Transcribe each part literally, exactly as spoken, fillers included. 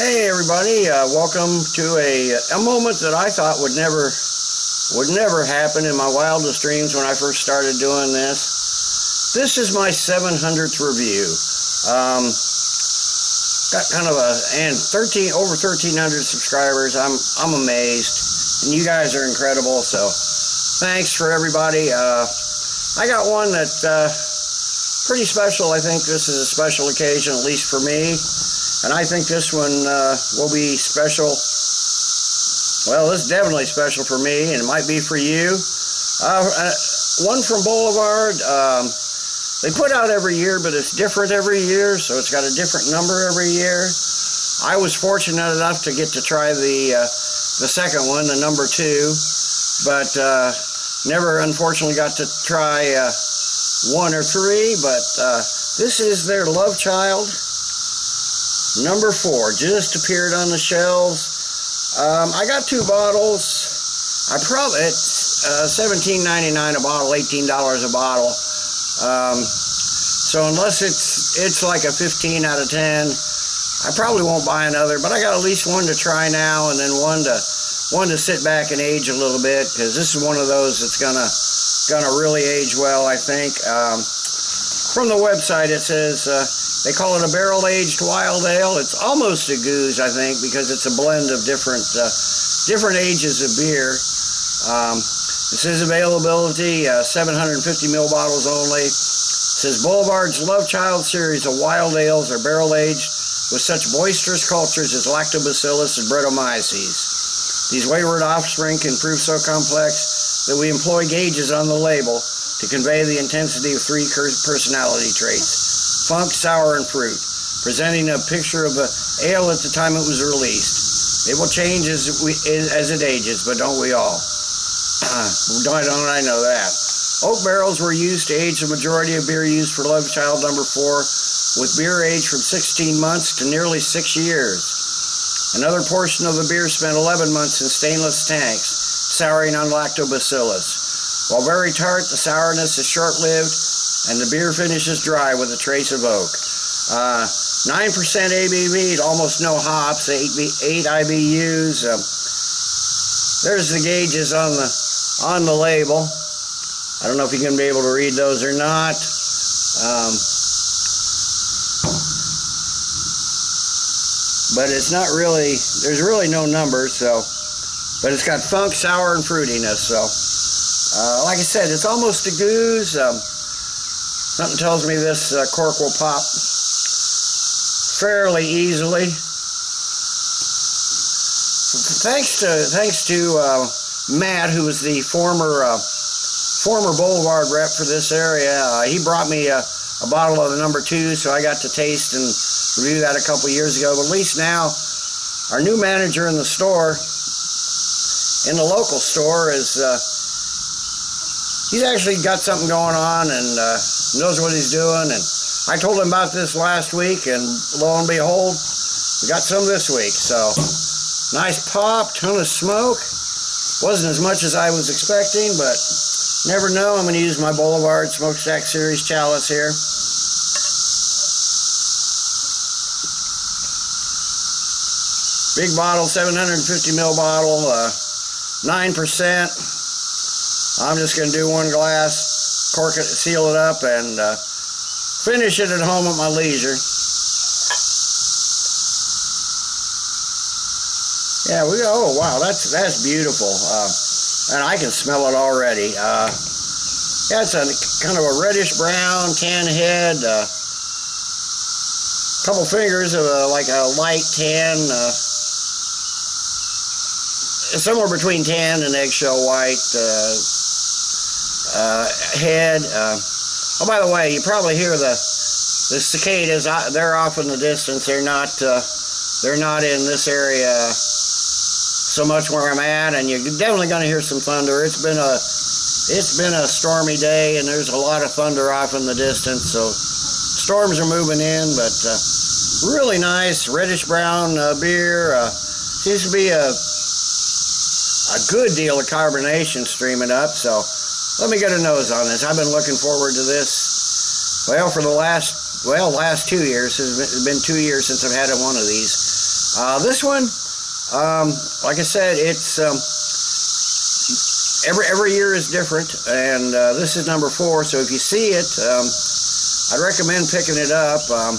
Hey everybody, uh, welcome to a, a moment that I thought would never would never happen in my wildest dreams when I first started doing this. This is my seven hundredth review. Um, got kind of a, and thirteen over thirteen hundred subscribers. I'm, I'm amazed, and you guys are incredible, so thanks for everybody. Uh, I got one that, uh, pretty special. I think this is a special occasion, at least for me. And I think this one uh, will be special. Well, this is definitely special for me, and it might be for you. Uh, uh, one from Boulevard. Um, they put out every year, but it's different every year, so it's got a different number every year. I was fortunate enough to get to try the uh, the second one, the number two, but uh, never, unfortunately, got to try uh, one or three. But uh, this is their Love Child Number four, just appeared on the shelves. Um, I got two bottles. I probably it's uh, seventeen ninety-nine a bottle, eighteen dollars a bottle. Um, so unless it's it's like a fifteen out of ten, I probably won't buy another. But I got at least one to try now, and then one to one to sit back and age a little bit, because this is one of those that's gonna gonna really age well, I think. Um, from the website, it says. Uh, They call it a barrel-aged wild ale. It's almost a goose, I think, because it's a blend of different uh, different ages of beer. Um, it says availability, uh, seven hundred fifty milliliter bottles only. It says Boulevard's Love Child series of wild ales are barrel-aged with such boisterous cultures as Lactobacillus and Brettanomyces. These wayward offspring can prove so complex that we employ gauges on the label to convey the intensity of three personality traits. Funk, sour, and fruit, presenting a picture of the ale at the time it was released. It will change as we as it ages, but don't we all? don't, don't I know that? Oak barrels were used to age the majority of beer used for Love Child Number Four, with beer aged from sixteen months to nearly six years. Another portion of the beer spent eleven months in stainless tanks, souring on lactobacillus. While very tart, the sourness is short-lived, and the beer finishes dry with a trace of oak. Uh, nine percent A B V, almost no hops, eight, eight I B Us. Um, there's the gauges on the on the label. I don't know if you're going to be able to read those or not. Um, but it's not really, there's really no number, so. But it's got funk, sour, and fruitiness, so. Uh, like I said, it's almost a goose. Um, Something tells me this uh, cork will pop fairly easily. Thanks to thanks to uh, Matt, who was the former uh, former Boulevard rep for this area. Uh, he brought me a, a bottle of the number two, so I got to taste and review that a couple years ago. But at least now, our new manager in the store, in the local store, is uh, he's actually got something going on, and. Uh, knows what he's doing, and I told him about this last week, and lo and behold, we got some this week. So nice pop, ton of smoke, wasn't as much as I was expecting, but never know. I'm going to use my Boulevard Smokestack Series chalice here. Big bottle, seven hundred fifty milliliter bottle, uh, nine percent. I'm just going to do one glass, cork it, seal it up, and uh, finish it at home at my leisure. Yeah, we go. Oh wow, that's that's beautiful, uh, and I can smell it already. Uh, yeah, it's a kind of a reddish brown, tan head, a uh, couple fingers of a, like a light tan, uh, somewhere between tan and eggshell white. Uh, Uh, head. Uh, oh, by the way, you probably hear the the cicadas. I, they're off in the distance. They're not. Uh, they're not in this area so much where I'm at. And you're definitely going to hear some thunder. It's been a it's been a stormy day, and there's a lot of thunder off in the distance. So storms are moving in, but uh, really nice reddish brown uh, beer. Uh, seems to be a a good deal of carbonation streaming up. So. Let me get a nose on this. I've been looking forward to this, well, for the last, well, last two years. It's been two years since I've had one of these. Uh, this one, um, like I said, it's um, every every year is different, and uh, this is number four. So if you see it, um, I'd recommend picking it up. Um,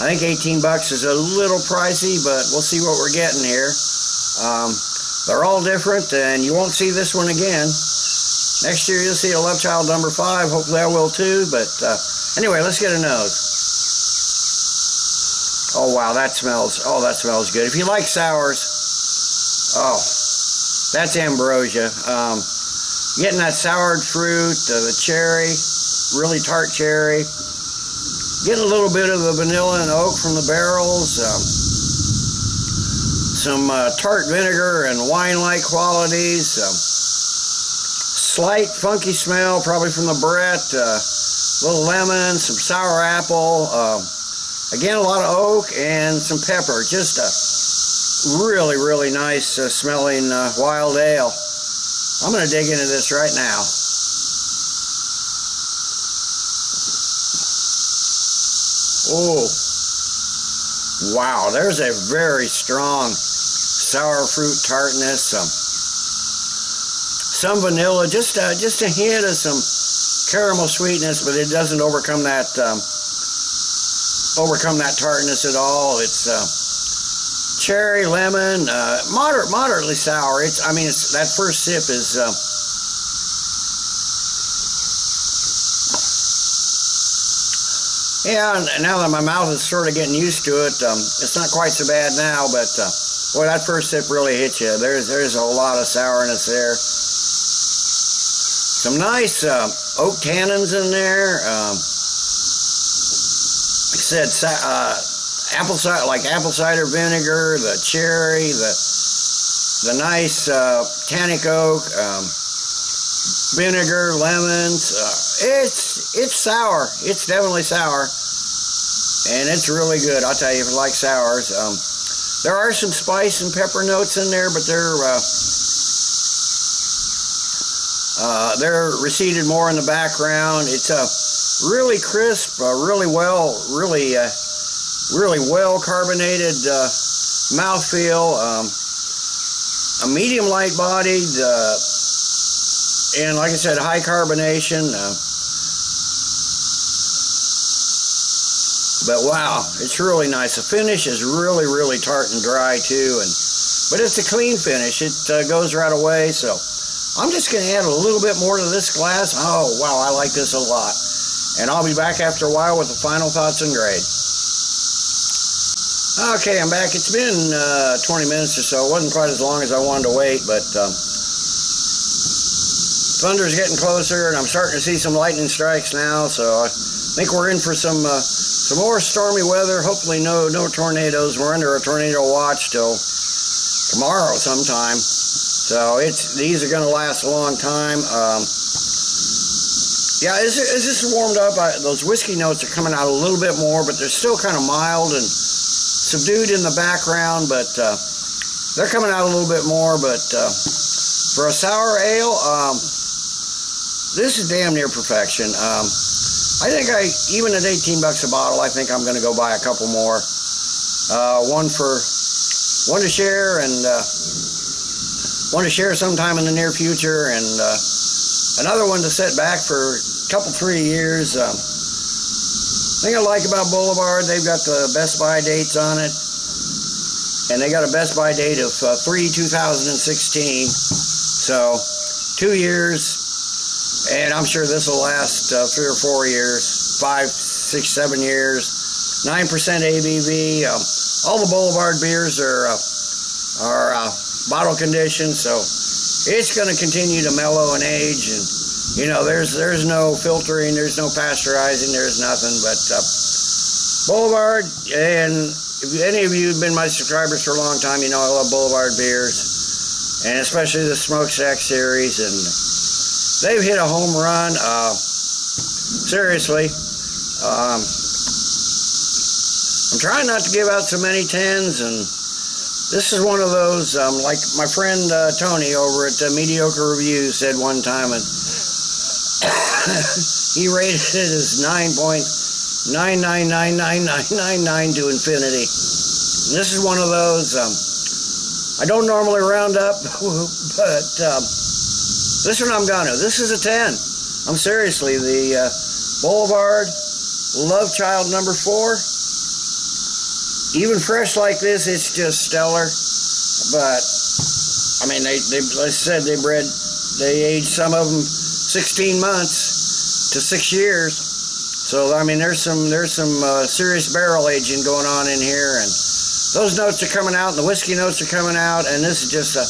I think eighteen bucks is a little pricey, but we'll see what we're getting here. Um, they're all different, and you won't see this one again. Next year you'll see a Love Child number five. Hopefully I will too, but uh, anyway, let's get a nose. Oh wow, that smells, oh that smells good. If you like sours, oh, that's ambrosia. Um, getting that soured fruit, uh, the cherry, really tart cherry. Getting a little bit of the vanilla and oak from the barrels. Um, some uh, tart vinegar and wine-like qualities. Um, Slight funky smell, probably from the Brett, a uh, little lemon, some sour apple, um, again a lot of oak and some pepper. Just a really, really nice uh, smelling uh, wild ale. I'm going to dig into this right now. Oh, wow, there's a very strong sour fruit tartness. Um, Some vanilla, just a, just a hint of some caramel sweetness, but it doesn't overcome that um, overcome that tartness at all. It's uh, cherry, lemon, uh, moderate, moderately sour. It's, I mean, it's, that first sip is uh, yeah. Now that my mouth is sort of getting used to it, um, it's not quite so bad now. But uh, boy, that first sip really hits you. There's there's a lot of sourness there. Some nice uh, oak tannins in there. Um, like I said, uh, apple cider, like apple cider vinegar, the cherry, the the nice uh, tannic oak, um, vinegar, lemons. Uh, it's it's sour. It's definitely sour, and it's really good. I'll tell you, if you like sours, um, there are some spice and pepper notes in there, but they're uh, Uh, they're receded more in the background. It's a uh, really crisp, uh, really well, really, uh, really well carbonated uh, mouthfeel. Um, a medium light bodied, uh, and like I said, high carbonation. Uh, but wow, it's really nice. The finish is really, really tart and dry too, and but it's a clean finish. It uh, goes right away. So I'm just going to add a little bit more to this glass. Oh, wow, I like this a lot. And I'll be back after a while with the final thoughts and grade. Okay, I'm back. It's been uh, twenty minutes or so. It wasn't quite as long as I wanted to wait, but um, thunder's getting closer, and I'm starting to see some lightning strikes now, so I think we're in for some uh, some more stormy weather. Hopefully no, no tornadoes. We're under a tornado watch till tomorrow sometime. So it's these are going to last a long time. Um, yeah, as, as this is warmed up, I, those whiskey notes are coming out a little bit more, but they're still kind of mild and subdued in the background, but uh, they're coming out a little bit more. But uh, for a sour ale, um, this is damn near perfection. Um, I think I, even at eighteen bucks a bottle, I think I'm going to go buy a couple more. Uh, one for, one to share, and Uh, One to share sometime in the near future, and uh, another one to set back for a couple, three years. Um, thing I like about Boulevard, they've got the Best Buy dates on it, and they got a Best Buy date of uh, three two thousand sixteen, so two years, and I'm sure this will last uh, three or four years, five, six, seven years, nine percent A B V. Um, all the Boulevard beers are, uh, are uh, bottle condition, so it's going to continue to mellow and age, and you know, there's there's no filtering, there's no pasteurizing, there's nothing. But uh, Boulevard, and if any of you have been my subscribers for a long time, you know I love Boulevard beers, and especially the Smokestack series, and they've hit a home run. Uh, seriously, um, I'm trying not to give out so many tens, and this is one of those, um, like my friend uh, Tony over at uh, Mediocre Reviews said one time, and he rated it as nine point nine nine nine nine nine nine nine to infinity. this is one of those, um, I don't normally round up, but um, this one I'm gonna. This is a ten. I'm seriously, the uh, Boulevard Love Child number four. Even fresh like this, it's just stellar. But I mean, they, they like I said, they bred, they aged some of them sixteen months to six years. So I mean, there's some there's some uh, serious barrel aging going on in here, and those notes are coming out, and the whiskey notes are coming out, and this is just a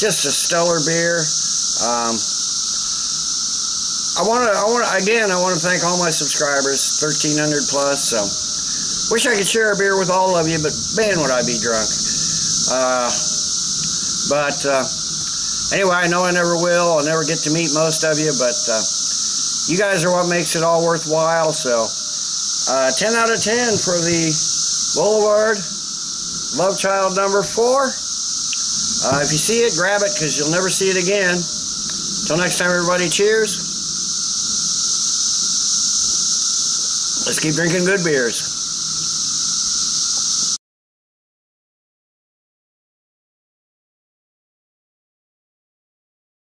just a stellar beer. Um, I want to I want again I want to thank all my subscribers, thirteen hundred plus. So wish I could share a beer with all of you, but man, would I be drunk. Uh, but uh, anyway, I know I never will. I'll never get to meet most of you, but uh, you guys are what makes it all worthwhile. So uh, ten out of ten for the Boulevard Love Child number four. Uh, if you see it, grab it, because you'll never see it again. Till next time, everybody, cheers. Let's keep drinking good beers.